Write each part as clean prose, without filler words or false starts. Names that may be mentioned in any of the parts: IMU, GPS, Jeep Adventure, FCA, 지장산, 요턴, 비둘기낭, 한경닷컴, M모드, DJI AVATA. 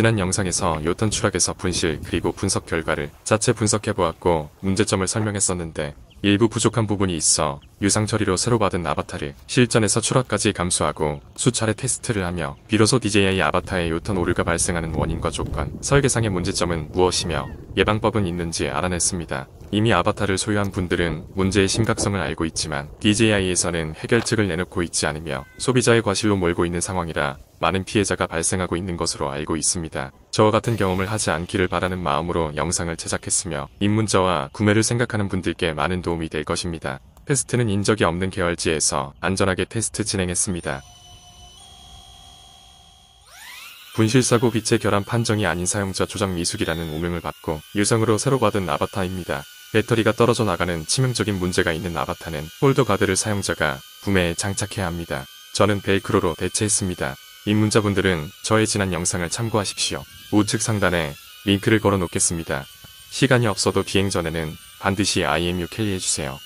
지난 영상에서 요턴 추락에서 분실 그리고 분석 결과를 자체 분석해보았고 문제점을 설명했었는데 일부 부족한 부분이 있어 유상 처리로 새로 받은 아바타를 실전에서 추락까지 감수하고 수차례 테스트를 하며 비로소 DJI 아바타의 요턴 오류가 발생하는 원인과 조건, 설계상의 문제점은 무엇이며 예방법은 있는지 알아냈습니다. 이미 아바타를 소유한 분들은 문제의 심각성을 알고 있지만 DJI에서는 해결책을 내놓고 있지 않으며 소비자의 과실로 몰고 있는 상황이라 많은 피해자가 발생하고 있는 것으로 알고 있습니다. 저와 같은 경험을 하지 않기를 바라는 마음으로 영상을 제작했으며 입문자와 구매를 생각하는 분들께 많은 도움이 될 것입니다. 테스트는 인적이 없는 계열지에서 안전하게 테스트 진행했습니다. 분실사고 기체 결함 판정이 아닌 사용자 조작 미숙이라는 오명을 받고 유상으로 새로 받은 아바타입니다. 배터리가 떨어져 나가는 치명적인 문제가 있는 아바타는 폴더 가드를 사용자가 구매에 장착해야 합니다. 저는 벨크로로 대체했습니다. 입문자분들은 저의 지난 영상을 참고하십시오. 우측 상단에 링크를 걸어 놓겠습니다. 시간이 없어도 비행 전에는 반드시 IMU 캐리해주세요.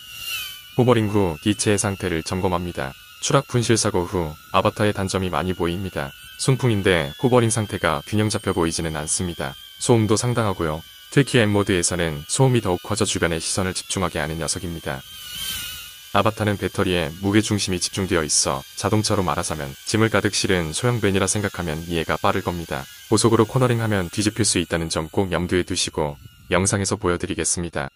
호버링 후 기체의 상태를 점검합니다. 추락 분실 사고 후 아바타의 단점이 많이 보입니다. 순풍인데 호버링 상태가 균형 잡혀 보이지는 않습니다. 소음도 상당하고요. 특히 M모드에서는 소음이 더욱 커져 주변에 시선을 집중하게 하는 녀석입니다. 아바타는 배터리에 무게중심이 집중되어 있어 자동차로 말하자면 짐을 가득 실은 소형밴이라 생각하면 이해가 빠를 겁니다. 고속으로 코너링하면 뒤집힐 수 있다는 점 꼭 염두에 두시고 영상에서 보여드리겠습니다.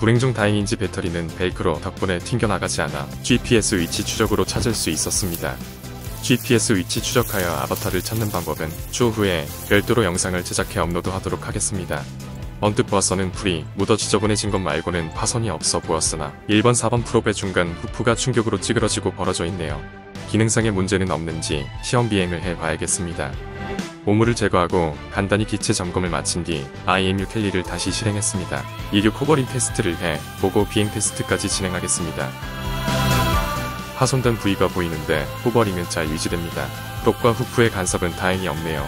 불행 중 다행인지 배터리는 벨크로 덕분에 튕겨나가지 않아 GPS 위치 추적으로 찾을 수 있었습니다. GPS 위치 추적하여 아바타를 찾는 방법은 추후에 별도로 영상을 제작해 업로드하도록 하겠습니다. 언뜻 보아서는 풀이 묻어 지저분해진 것 말고는 파손이 없어 보였으나 1번 4번 프로브의 중간 후프가 충격으로 찌그러지고 벌어져 있네요. 기능상의 문제는 없는지 시험 비행을 해봐야겠습니다. 오물을 제거하고 간단히 기체 점검을 마친 뒤 IMU 캘리를 다시 실행했습니다. 이륙 호버링 테스트를 해 보고 비행 테스트까지 진행하겠습니다. 파손된 부위가 보이는데 호버링은 잘 유지됩니다. 프롭과 후프의 간섭은 다행히 없네요.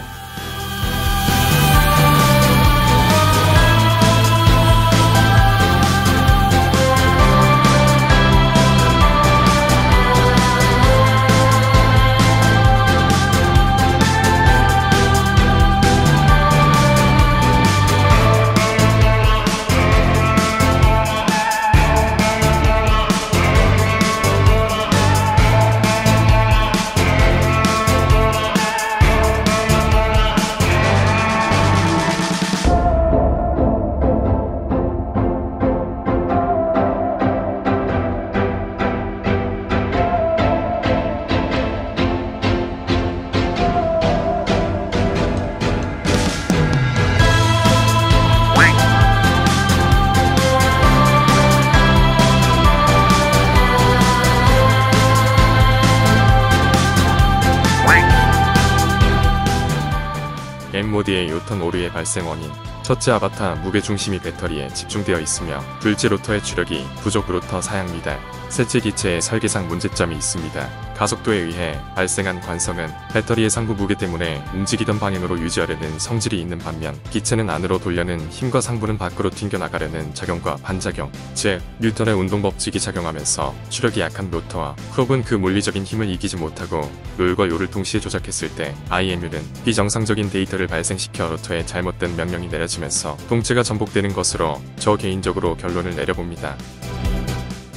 M모드의 요턴 오류의 발생 원인. 첫째, 아바타 무게중심이 배터리에 집중되어 있으며 둘째, 로터의 추력이 부족. 로터 사양미달. 셋째, 기체의 설계상 문제점이 있습니다. 가속도에 의해 발생한 관성은 배터리의 상부 무게 때문에 움직이던 방향으로 유지하려는 성질이 있는 반면 기체는 안으로 돌려는 힘과 상부는 밖으로 튕겨나가려는 작용과 반작용, 즉 뉴턴의 운동법칙이 작용하면서 추력이 약한 로터와 프롭은 그 물리적인 힘을 이기지 못하고 롤과 요를 동시에 조작했을 때 IMU는 비정상적인 데이터를 발생시켜 로터에 잘못된 명령이 내려지면서 동체가 전복되는 것으로 저 개인적으로 결론을 내려봅니다.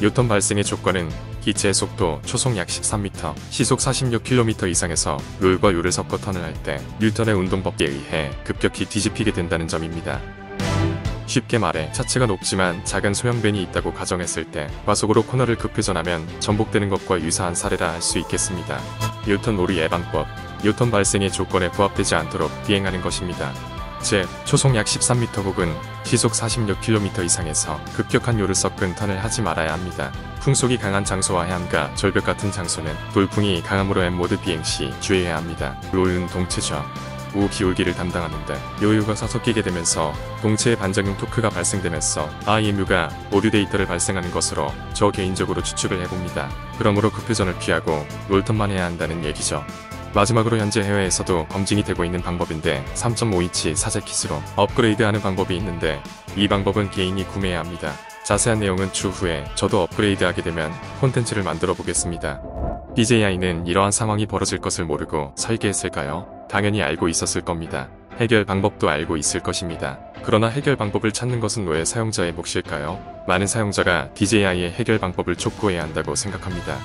요턴 발생의 조건은 기체의 속도 초속 약 13m, 시속 46km 이상에서 롤과 요를 섞어 턴을 할 때 뉴턴의 운동법에 의해 급격히 뒤집히게 된다는 점입니다. 쉽게 말해 차체가 높지만 작은 소형밴이 있다고 가정했을 때 과속으로 코너를 급회전하면 전복되는 것과 유사한 사례라 할 수 있겠습니다. 요턴 오류 예방법. 요턴 발생의 조건에 부합되지 않도록 비행하는 것입니다. 즉, 초속 약 13m 혹은 시속 46km 이상에서 급격한 요를 섞은 턴을 하지 말아야 합니다. 풍속이 강한 장소와 해안가, 절벽 같은 장소는 돌풍이 강함으로 M모드 비행 시 주의해야 합니다. 롤은 동체죠. 우기울기를 담당하는데 요유가 서섞이게 되면서 동체의 반작용 토크가 발생되면서 IMU가 오류 데이터를 발생하는 것으로 저 개인적으로 추측을 해봅니다. 그러므로 그 표전을 피하고 롤턴만 해야 한다는 얘기죠. 마지막으로 현재 해외에서도 검증이 되고 있는 방법인데 3.5인치 사제 킷으로 업그레이드하는 방법이 있는데 이 방법은 개인이 구매해야 합니다. 자세한 내용은 추후에 저도 업그레이드하게 되면 콘텐츠를 만들어 보겠습니다. DJI는 이러한 상황이 벌어질 것을 모르고 설계했을까요? 당연히 알고 있었을 겁니다. 해결 방법도 알고 있을 것입니다. 그러나 해결 방법을 찾는 것은 왜 사용자의 몫일까요? 많은 사용자가 DJI의 해결 방법을 촉구해야 한다고 생각합니다.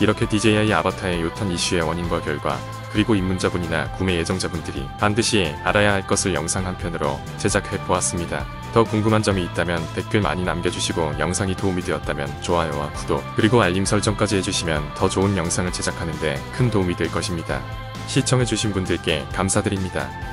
이렇게 DJI 아바타의 요탄 이슈의 원인과 결과, 그리고 입문자분이나 구매 예정자분들이 반드시 알아야 할 것을 영상 한 편으로 제작해보았습니다. 더 궁금한 점이 있다면 댓글 많이 남겨주시고 영상이 도움이 되었다면 좋아요와 구독, 그리고 알림 설정까지 해주시면 더 좋은 영상을 제작하는데 큰 도움이 될 것입니다. 시청해주신 분들께 감사드립니다.